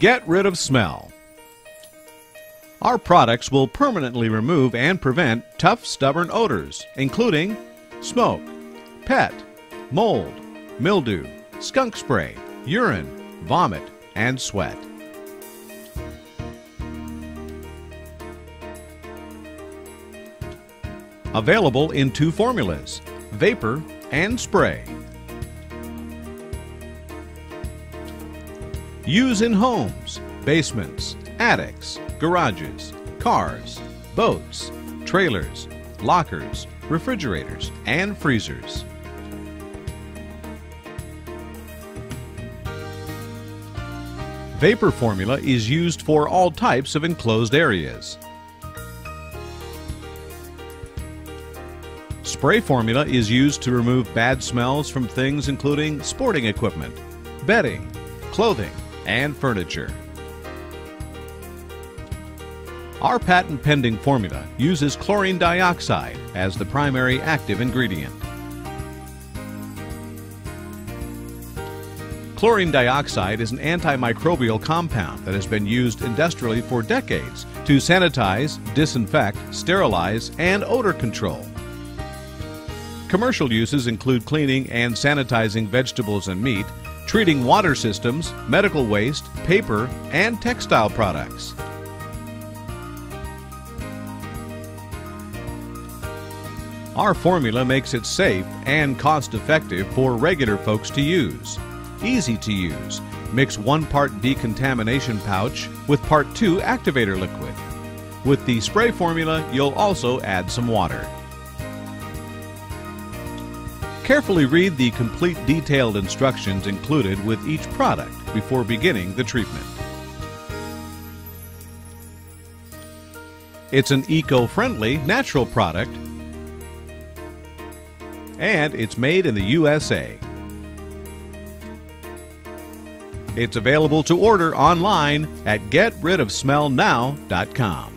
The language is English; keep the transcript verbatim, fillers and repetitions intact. Get rid of smell. Our products will permanently remove and prevent tough, stubborn odors, including smoke, pet, mold, mildew, skunk spray, urine, vomit, and sweat. Available in two formulas, vapor and spray. Use in homes, basements, attics, garages, cars, boats, trailers, lockers, refrigerators, and freezers. Vapor formula is used for all types of enclosed areas. Spray formula is used to remove bad smells from things including sporting equipment, bedding, clothing, and furniture. Our patent-pending formula uses chlorine dioxide as the primary active ingredient. Chlorine dioxide is an antimicrobial compound that has been used industrially for decades to sanitize, disinfect, sterilize, and odor control. Commercial uses include cleaning and sanitizing vegetables and meat, treating water systems, medical waste, paper, and textile products. Our formula makes it safe and cost-effective for regular folks to use. Easy to use. Mix one part decontamination powder with part two activator liquid. With the spray formula, you'll also add some water. Carefully read the complete detailed instructions included with each product before beginning the treatment. It's an eco-friendly, natural product, and it's made in the U S A. It's available to order online at Get Rid of Smell Now dot com.